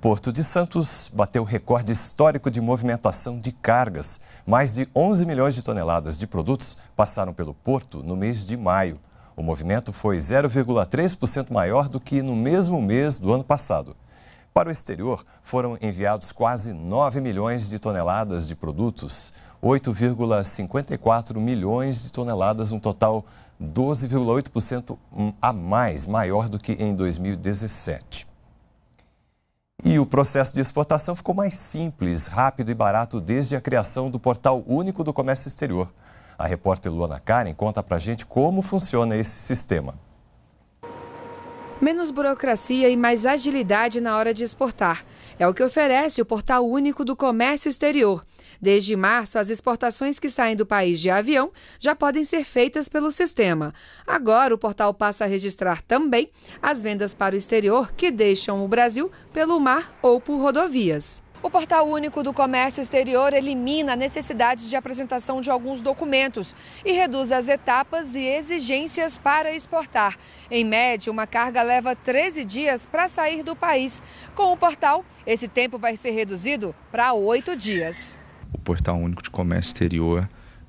Porto de Santos bateu recorde histórico de movimentação de cargas. Mais de 11 milhões de toneladas de produtos passaram pelo porto no mês de maio. O movimento foi 0,3% maior do que no mesmo mês do ano passado. Para o exterior, foram enviados quase 9 milhões de toneladas de produtos, 8,54 milhões de toneladas, um total 12,8% a mais, maior do que em 2017. E o processo de exportação ficou mais simples, rápido e barato desde a criação do Portal Único do Comércio Exterior. A repórter Luana Karen conta pra gente como funciona esse sistema. Menos burocracia e mais agilidade na hora de exportar. É o que oferece o Portal Único do Comércio Exterior. Desde março, as exportações que saem do país de avião já podem ser feitas pelo sistema. Agora, o portal passa a registrar também as vendas para o exterior que deixam o Brasil pelo mar ou por rodovias. O Portal Único do Comércio Exterior elimina a necessidade de apresentação de alguns documentos e reduz as etapas e exigências para exportar. Em média, uma carga leva 13 dias para sair do país. Com o portal, esse tempo vai ser reduzido para 8 dias. O Portal Único de Comércio Exterior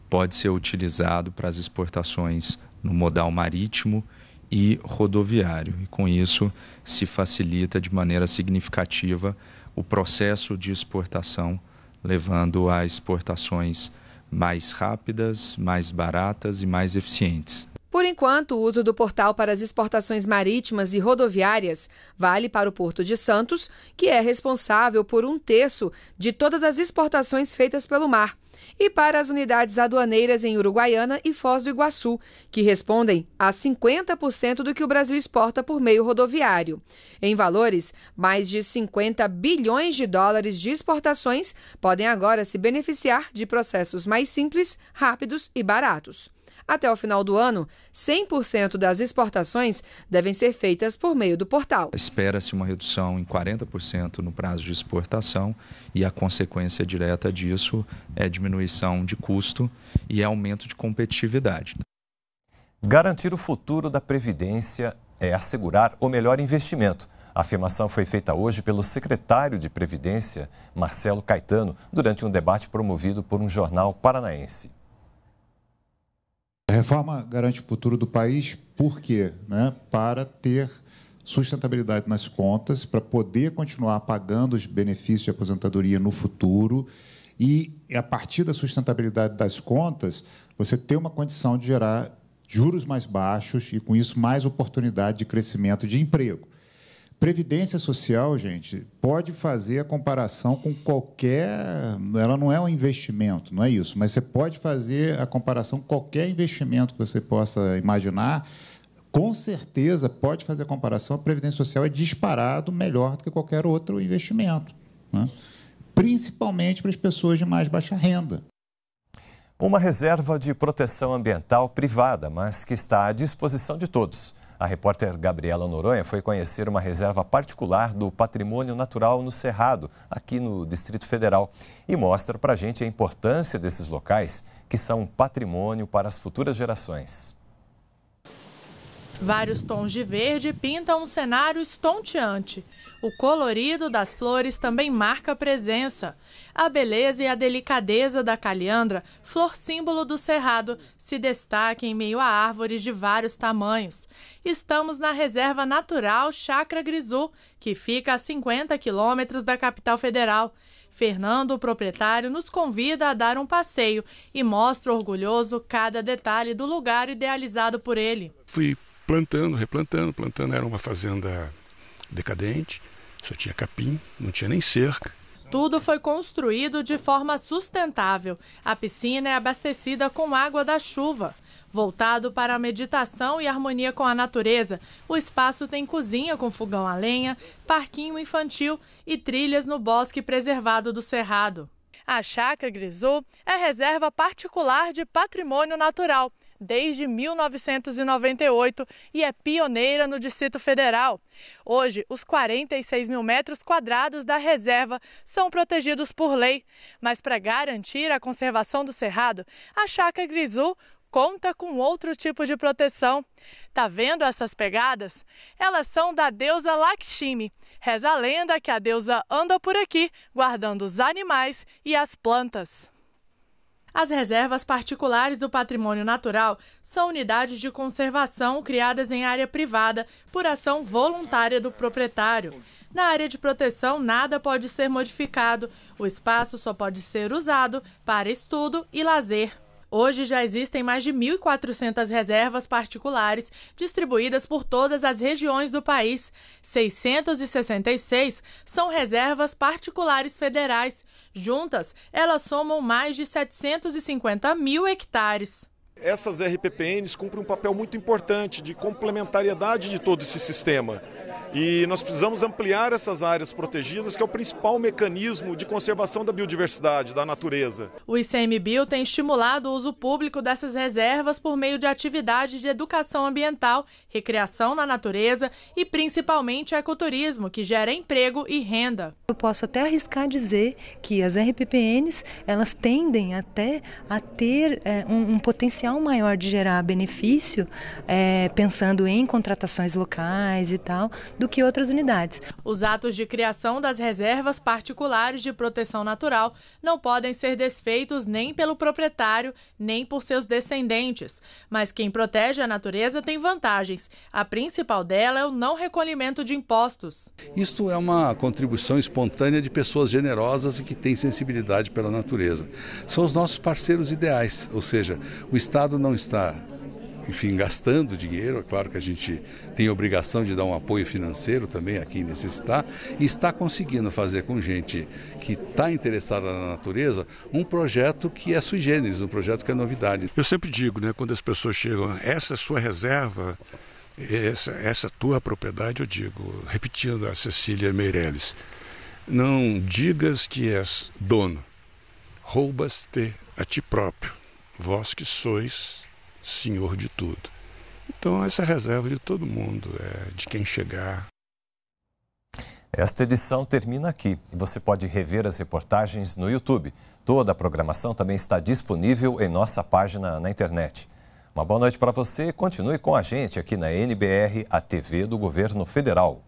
pode ser utilizado para as exportações no modal marítimo e rodoviário. E com isso, se facilita de maneira significativa o processo de exportação, levando a exportações mais rápidas, mais baratas e mais eficientes. Por enquanto, o uso do portal para as exportações marítimas e rodoviárias vale para o Porto de Santos, que é responsável por 1/3 de todas as exportações feitas pelo mar, e para as unidades aduaneiras em Uruguaiana e Foz do Iguaçu, que respondem a 50% do que o Brasil exporta por meio rodoviário. Em valores, mais de 50 bilhões de dólares de exportações podem agora se beneficiar de processos mais simples, rápidos e baratos. Até o final do ano, 100% das exportações devem ser feitas por meio do portal. Espera-se uma redução em 40% no prazo de exportação e a consequência direta disso é diminuição de custo e aumento de competitividade. Garantir o futuro da Previdência é assegurar o melhor investimento. A afirmação foi feita hoje pelo secretário de Previdência, Marcelo Caetano, durante um debate promovido por um jornal paranaense. A reforma garante o futuro do país, por quê? Para ter sustentabilidade nas contas, para poder continuar pagando os benefícios de aposentadoria no futuro e, a partir da sustentabilidade das contas, você ter uma condição de gerar juros mais baixos e, com isso, mais oportunidade de crescimento de emprego. Previdência social, gente, pode fazer a comparação com qualquer... Ela não é um investimento, não é isso, mas você pode fazer a comparação com qualquer investimento que você possa imaginar. Com certeza, pode fazer a comparação. A Previdência Social é disparado melhor do que qualquer outro investimento, né? Principalmente para as pessoas de mais baixa renda. Uma reserva de proteção ambiental privada, mas que está à disposição de todos. A repórter Gabriela Noronha foi conhecer uma reserva particular do patrimônio natural no Cerrado, aqui no Distrito Federal, e mostra para a gente a importância desses locais, que são um patrimônio para as futuras gerações. Vários tons de verde pintam um cenário estonteante. O colorido das flores também marca a presença. A beleza e a delicadeza da calhandra, flor símbolo do Cerrado, se destaca em meio a árvores de vários tamanhos. Estamos na Reserva Natural Chácara Grisú, que fica a 50 quilômetros da capital federal. Fernando, o proprietário, nos convida a dar um passeio e mostra orgulhoso cada detalhe do lugar idealizado por ele. Fui plantando, replantando, plantando. Era uma fazenda decadente, só tinha capim, não tinha nem cerca. Tudo foi construído de forma sustentável. A piscina é abastecida com água da chuva. Voltado para a meditação e harmonia com a natureza, o espaço tem cozinha com fogão a lenha, parquinho infantil e trilhas no bosque preservado do Cerrado. A Chácara Grisú é reserva particular de patrimônio natural desde 1998 e é pioneira no Distrito Federal. Hoje, os 46 mil metros quadrados da reserva são protegidos por lei, mas para garantir a conservação do Cerrado, a Chácara Grisú conta com outro tipo de proteção. Tá vendo essas pegadas? Elas são da deusa Lakshmi. Reza a lenda que a deusa anda por aqui, guardando os animais e as plantas. As reservas particulares do patrimônio natural são unidades de conservação criadas em área privada por ação voluntária do proprietário. Na área de proteção, nada pode ser modificado. O espaço só pode ser usado para estudo e lazer. Hoje já existem mais de 1.400 reservas particulares distribuídas por todas as regiões do país. 666 são reservas particulares federais. Juntas, elas somam mais de 750 mil hectares. Essas RPPNs cumprem um papel muito importante de complementariedade de todo esse sistema. E nós precisamos ampliar essas áreas protegidas, que é o principal mecanismo de conservação da biodiversidade, da natureza. O ICMBio tem estimulado o uso público dessas reservas por meio de atividades de educação ambiental, recreação na natureza e principalmente ecoturismo, que gera emprego e renda. Eu posso até arriscar dizer que as RPPNs, elas tendem até a ter um potencial maior de gerar benefício, pensando em contratações locais e tal, do que outras unidades. Os atos de criação das reservas particulares de proteção natural não podem ser desfeitos nem pelo proprietário, nem por seus descendentes. Mas quem protege a natureza tem vantagens. A principal dela é o não recolhimento de impostos. Isto é uma contribuição espontânea de pessoas generosas e que têm sensibilidade pela natureza. São os nossos parceiros ideais, ou seja, o Estado não está, enfim, gastando dinheiro. É claro que a gente tem a obrigação de dar um apoio financeiro também a quem necessitar, e está conseguindo fazer com gente que está interessada na natureza um projeto que é sui generis, um projeto que é novidade. Eu sempre digo, né, quando as pessoas chegam, essa é sua reserva, essa tua propriedade, eu digo, repetindo a Cecília Meireles, não digas que és dono, roubas-te a ti próprio, vós que sois senhor de tudo. Então essa reserva de todo mundo, de quem chegar. Esta edição termina aqui e você pode rever as reportagens no YouTube. Toda a programação também está disponível em nossa página na internet. Uma boa noite para você e continue com a gente aqui na NBR, a TV do Governo Federal.